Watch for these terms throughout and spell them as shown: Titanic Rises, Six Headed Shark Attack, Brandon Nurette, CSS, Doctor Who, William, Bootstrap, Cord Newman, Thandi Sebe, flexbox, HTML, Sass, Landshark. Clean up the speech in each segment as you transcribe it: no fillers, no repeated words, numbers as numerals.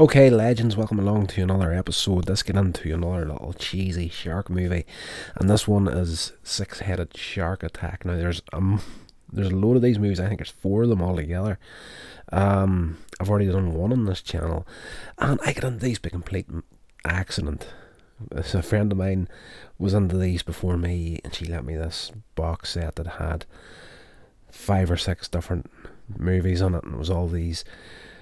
Okay, legends, welcome along to another episode. Let's get into another little cheesy shark movie, and this one is Six Headed Shark Attack. Now there's a load of these movies. I think there's four of them all together. I've already done one on this channel, and I got into these by complete accident. So a friend of mine was into these before me, and she lent me this box set that had 5 or 6 different movies on it, and it was all these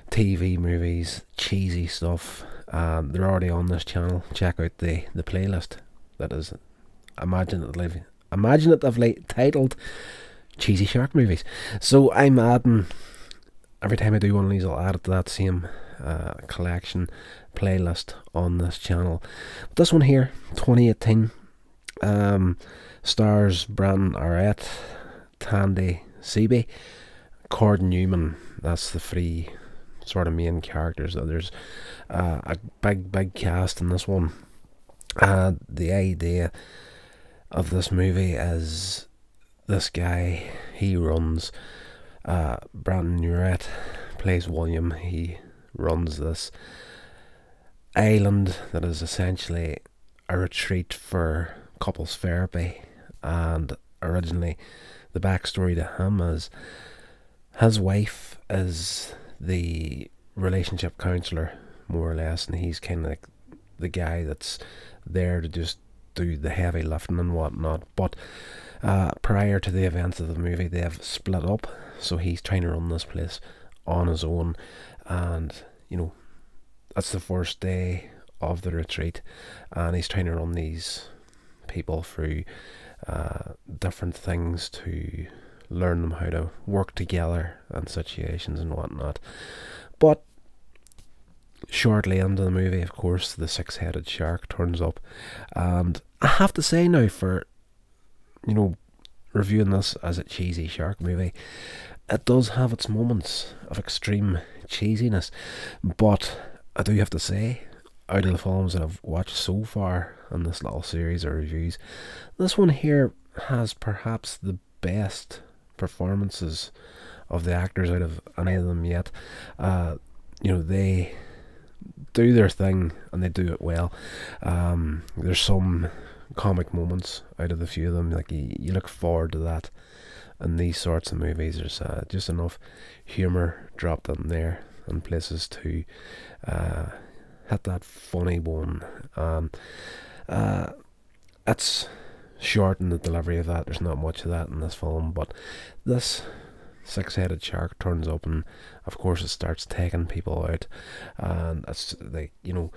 TV movies, cheesy stuff. They're already on this channel. Check out the playlist that is imaginatively titled Cheesy Shark Movies. So I'm adding, every time I do one of these, I'll add it to that same collection playlist on this channel. But this one here, 2018, stars Brandon Nurette, Thandi Sebe, Cord Newman. That's the three sort of main characters. There's a big cast in this one. The idea of this movie is this guy, he runs, Brandon Nurette plays William. He runs this island that is essentially a retreat for couples therapy, and originally the backstory to him is his wife is the relationship counselor, more or less, and he's kind of like the guy that's there to just do the heavy lifting and whatnot. But prior to the events of the movie, they've split up, so he's trying to run this place on his own. And you know, that's the first day of the retreat, and he's trying to run these people through different things to learn them how to work together and situations and whatnot. But shortly into the movie, of course, the six-headed shark turns up, and I have to say now, for, you know, reviewing this as a cheesy shark movie, it does have its moments of extreme cheesiness. But I do have to say, out of the films that I've watched so far in this little series of reviews, this one here has perhaps the best performances of the actors out of any of them yet. You know, they do their thing and they do it well. There's some comic moments out of the few of them, like you look forward to that in these sorts of movies. There's just enough humor dropped in there and places to hit that funny bone. It's short in the delivery of that. There's not much of that in this film, but this six-headed shark turns up, and of course it starts taking people out, and it's like, you know,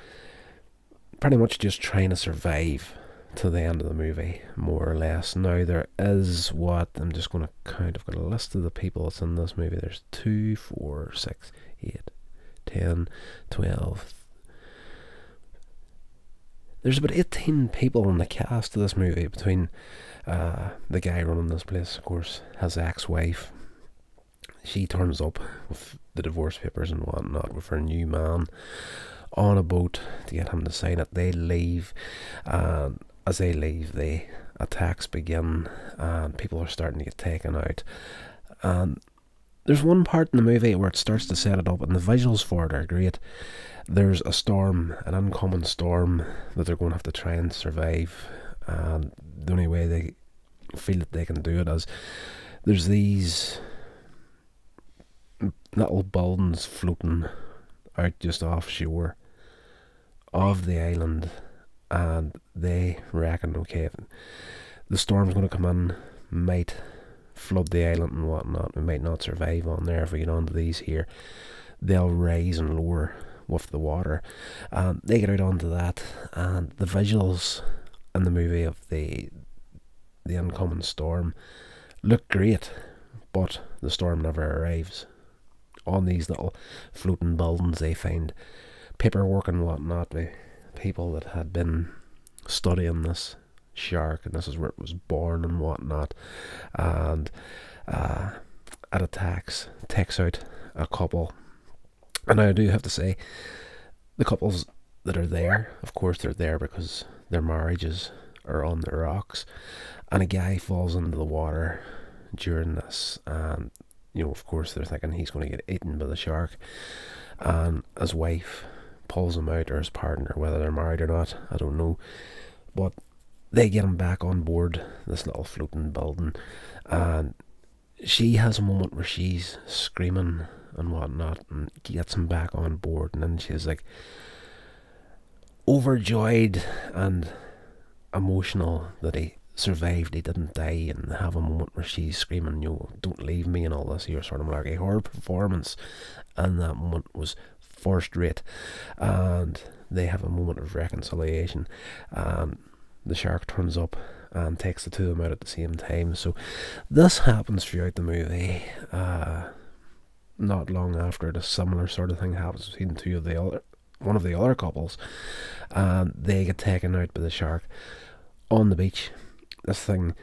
pretty much just trying to survive to the end of the movie, more or less. Now there is, what I'm just going to count, I've got a list of the people that's in this movie. There's 2, 4, 6, 8, 10, 12. There's about 18 people in the cast of this movie, between the guy running this place, of course, his ex-wife. She turns up with the divorce papers and whatnot, with her new man, on a boat to get him to sign it. They leave, and as they leave, the attacks begin, and people are starting to get taken out. And there's one part in the movie where it starts to set it up, and the visuals for it are great. There's a storm, an uncommon storm, that they're going to have to try and survive, and the only way they feel that they can do it is, there's these little buildings floating out just offshore of the island, and they reckon, okay, the storm's going to come in, might flood the island and whatnot, we might not survive on there. If we get onto these here, they'll rise and lower with the water. And they get out onto that, and the visuals in the movie of the incoming storm look great, but the storm never arrives. On these little floating buildings, they find paperwork and whatnot by people that had been studying this shark, and this is where it was born and whatnot. And it attacks, takes out a couple. And I do have to say, the couples that are there, of course they're there because their marriages are on the rocks, and a guy falls into the water during this, and you know, of course they're thinking he's going to get eaten by the shark, and his wife pulls him out, or his partner, whether they're married or not, I don't know. But they get him back on board this little floating building, and she has a moment where she's screaming and whatnot and gets him back on board, and then she's like overjoyed and emotional that he survived, he didn't die, and have a moment where she's screaming, you know, don't leave me and all this here sort of malarkey. Her performance and that moment was first rate, and they have a moment of reconciliation, and the shark turns up and takes the two of them out at the same time. So this happens throughout the movie. Not long after it, a similar sort of thing happens between one of the other couples, and they get taken out by the shark on the beach. This thing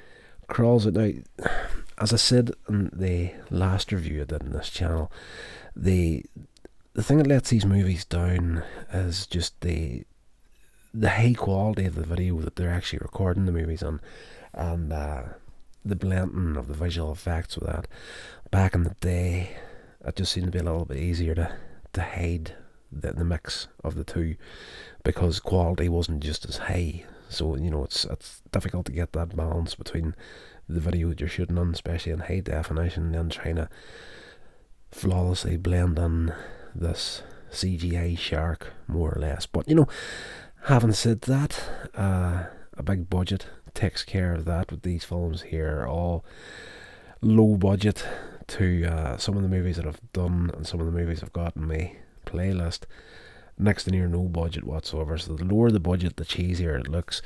crawls it out. As I said in the last review I did on this channel, the thing that lets these movies down is just the high quality of the video that they're actually recording the movies on, and the blending of the visual effects with that. Back in the day, it just seemed to be a little bit easier to hide the mix of the two, because quality wasn't just as high. So, you know, it's difficult to get that balance between the video that you're shooting on, especially in high definition, and then trying to flawlessly blend in this CGI shark, more or less. But, you know, having said that, a big budget takes care of that. With these films here, all low budget, to some of the movies that I've done and some of the movies I've got in my playlist, next to near no budget whatsoever. So the lower the budget, the cheesier it looks.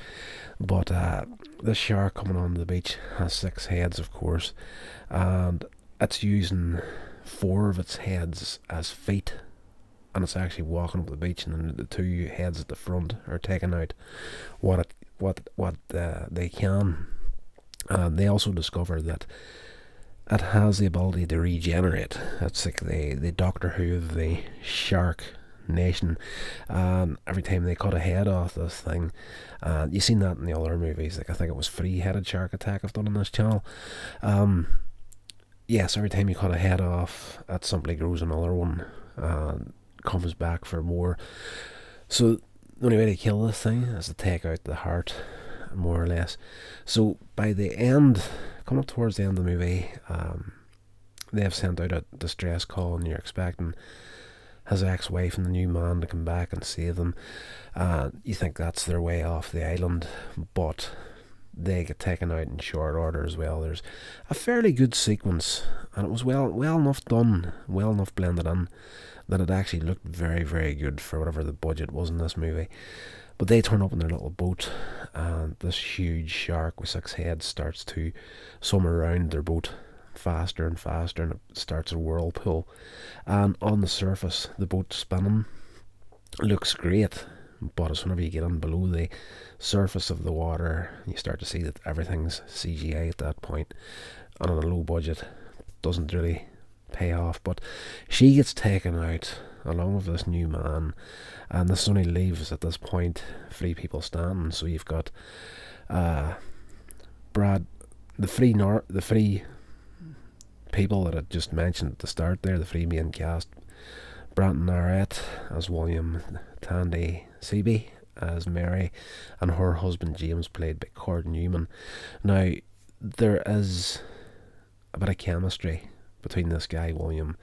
But the shark coming onto the beach has 6 heads, of course, and it's using 4 of its heads as feet, and it's actually walking up the beach, and then the 2 heads at the front are taking out what they can. And they also discover that it has the ability to regenerate. It's like the Doctor Who of the shark nation. Every time they cut a head off this thing, you've seen that in the other movies, like I think it was 3 Headed Shark Attack I've done on this channel. Yes, every time you cut a head off, it simply grows another one and comes back for more. So the only way to kill this thing is to take out the heart, more or less. So by the end, coming up towards the end of the movie, they have sent out a distress call, and you're expecting his ex-wife and the new man to come back and save them. You think that's their way off the island, but they get taken out in short order as well. There's a fairly good sequence, and it was well enough done, well enough blended in, that it actually looked very, very good for whatever the budget was in this movie. But they turn up in their little boat, and this huge shark with 6 heads starts to swim around their boat faster and faster, and it starts a whirlpool. And on the surface, the boat spinning looks great, but as whenever you get in below the surface of the water, you start to see that everything's CGI at that point, and on a low budget doesn't really pay off. But she gets taken out along with this new man, and this only leaves at this point 3 people standing. So you've got Brad, the three people that I just mentioned at the start there, the 3 main cast, Brandon Nurette as William, Thandi Sebe as Mary, and her husband James, played by Cord Newman. Now, there is a bit of chemistry between this guy William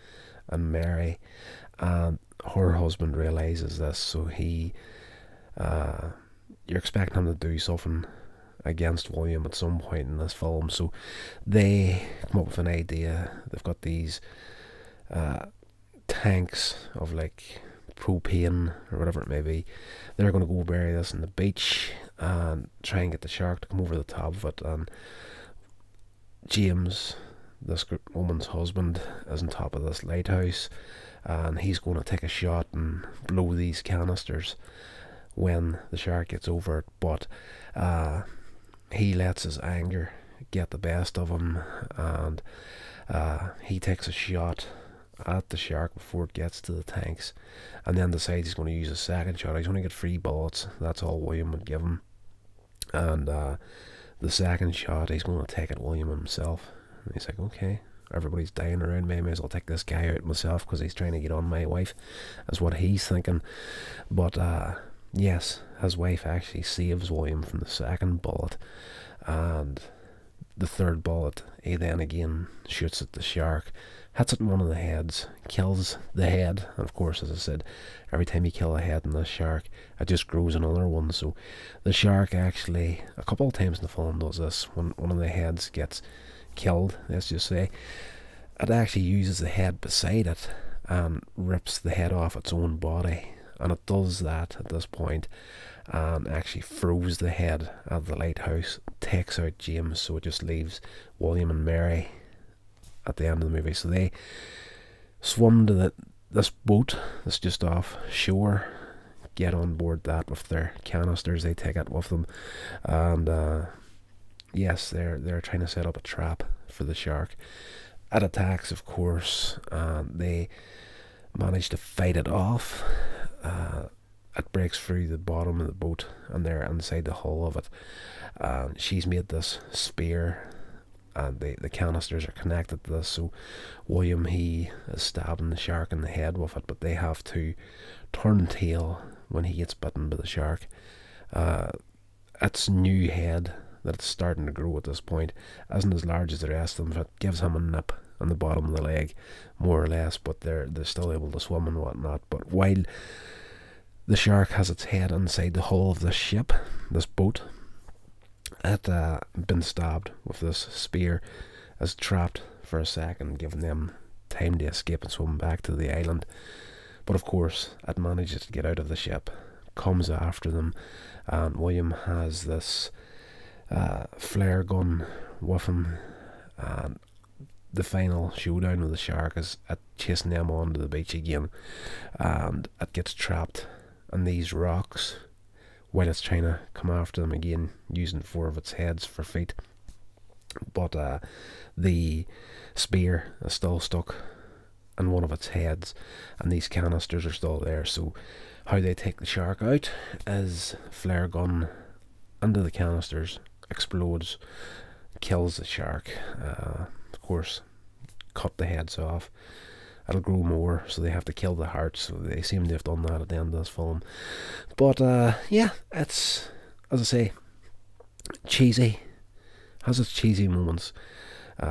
and Mary, and her husband realises this, so he you're expecting him to do something against William at some point in this film. So they come up with an idea. They've got these tanks of like propane or whatever it may be. They're going to go bury this in the beach and try and get the shark to come over the top of it. And James, this woman's husband, is on top of this lighthouse, and he's going to take a shot and blow these canisters when the shark gets over it. But he lets his anger get the best of him, and he takes a shot at the shark before it gets to the tanks, and then decides he's going to use a second shot. He's going to get 3 bullets, that's all William would give him, and the second shot he's going to take at William himself. And he's like, okay, everybody's dying around me, I may as well take this guy out myself because he's trying to get on my wife, is what he's thinking. But yes, his wife actually saves William from the second bullet, and the third bullet, he then again shoots at the shark, hits it in one of the heads, kills the head, and of course, as I said, every time you kill a head in this shark, it just grows another one. So the shark actually, a couple of times in the film does this, when one of the heads gets killed, let's just say, it actually uses the head beside it and rips the head off its own body. And it does that at this point, and actually throws the head at the lighthouse, takes out James, so it just leaves William and Mary at the end of the movie. So they swim to this boat that's just off shore, get on board that with their canisters, they take it with them, and yes, they're trying to set up a trap for the shark. It attacks, of course, and they manage to fight it off. It breaks through the bottom of the boat and they're inside the hull of it. She's made this spear and the canisters are connected to this, so William, he is stabbing the shark in the head with it, but they have to turn tail when he gets bitten by the shark. Its new head that's starting to grow at this point isn't as large as the rest of them, but it gives him a nip on the bottom of the leg, more or less, but they're still able to swim and whatnot. But while the shark has its head inside the hull of this ship, this boat, it been stabbed with this spear, is trapped for a second, giving them time to escape and swim back to the island. But of course, it manages to get out of the ship, comes after them, and William has this flare gun with him, and the final showdown with the shark is at chasing them onto the beach again, and it gets trapped in these rocks while it's trying to come after them again, using four of its heads for feet. But the spear is still stuck in one of its heads, and these canisters are still there. So how they take the shark out is flare gun under the canisters, explodes, kills the shark. Course, cut the heads off, it'll grow more, so they have to kill the hearts. So they seem to have done that at the end of this film. But yeah, it's, as I say, cheesy, has its cheesy moments. The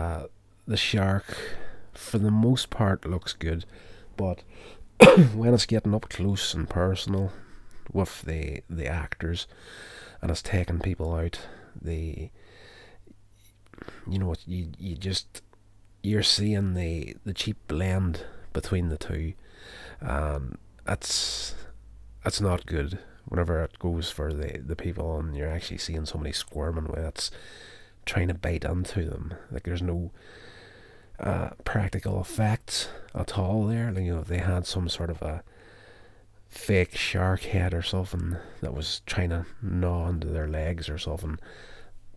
shark for the most part looks good, but when it's getting up close and personal with the actors and it's taking people out, you know what, you're seeing the cheap blend between the two. That's not good whenever it goes for the people and you're actually seeing somebody squirming when it's trying to bite into them. Like, there's no practical effects at all there. Like, you know, if they had some sort of a fake shark head or something that was trying to gnaw into their legs or something,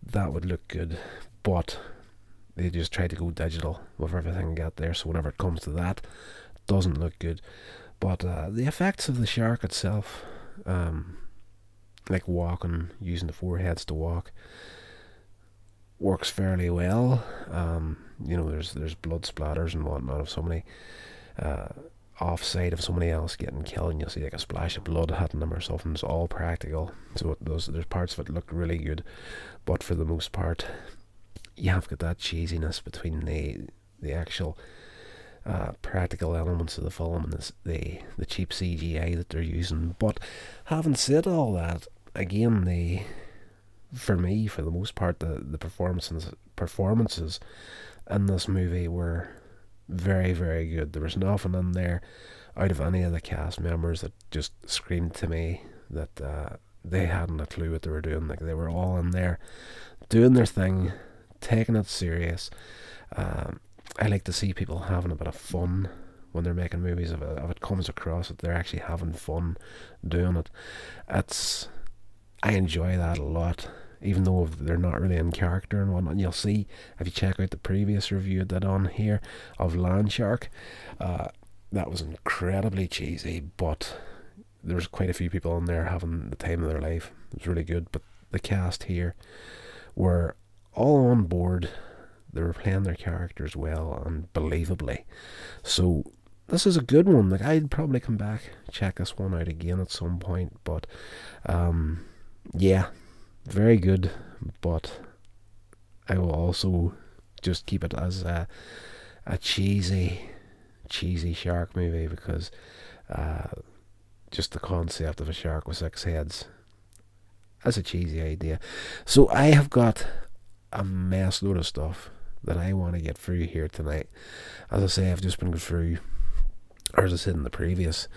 that would look good. But they just tried to go digital with everything got there, so whenever it comes to that, it doesn't look good. But the effects of the shark itself, like walking, using the four heads to walk, works fairly well. You know, there's blood splatters and whatnot of somebody offside of somebody else getting killed, and you'll see like a splash of blood hitting them or something. It's all practical, so there's parts of it look really good, but for the most part, you have got that cheesiness between the actual practical elements of the film and the cheap CGI that they're using. But having said all that, again, for the most part, the performances in this movie were very, very good. There was nothing in there out of any of the cast members that just screamed to me that they hadn't a clue what they were doing. Like, they were all in there doing their thing, taking it serious. I like to see people having a bit of fun when they're making movies. If it comes across that they're actually having fun doing it, I enjoy that a lot, even though they're not really in character and whatnot. And you'll see, if you check out the previous review I did on here of Landshark, that was incredibly cheesy, but there's quite a few people in there having the time of their life. It was really good. But the cast here were all on board. They were playing their characters well and believably. So this is a good one. Like, I'd probably come back, check this one out again at some point. But yeah, very good. But I will also just keep it as a cheesy shark movie, because just the concept of a shark with six heads, that's a cheesy idea. So I have got a mess load of stuff that I want to get through here tonight. As I say, I've just been through, or as I said in the previous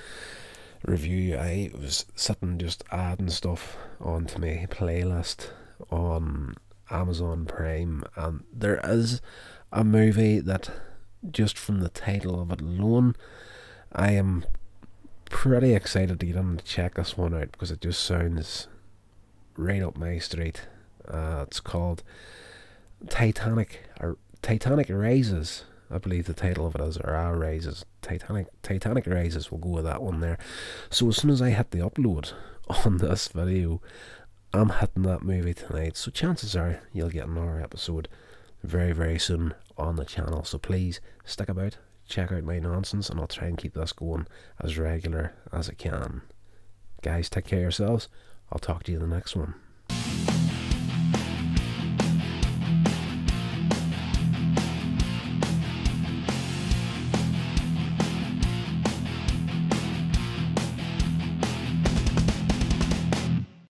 review, I was sitting just adding stuff onto my playlist on Amazon Prime, and there is a movie that, just from the title of it alone, I am pretty excited to get in to check this one out, because it just sounds right up my street. It's called Titanic, or Titanic Rises, I believe the title of it is, or Rises. Titanic Rises, we'll go with that one there. So as soon as I hit the upload on this video, I'm hitting that movie tonight, so chances are you'll get another episode very soon on the channel. So please stick about, check out my nonsense, and I'll try and keep this going as regular as I can. Guys, take care of yourselves. I'll talk to you in the next one.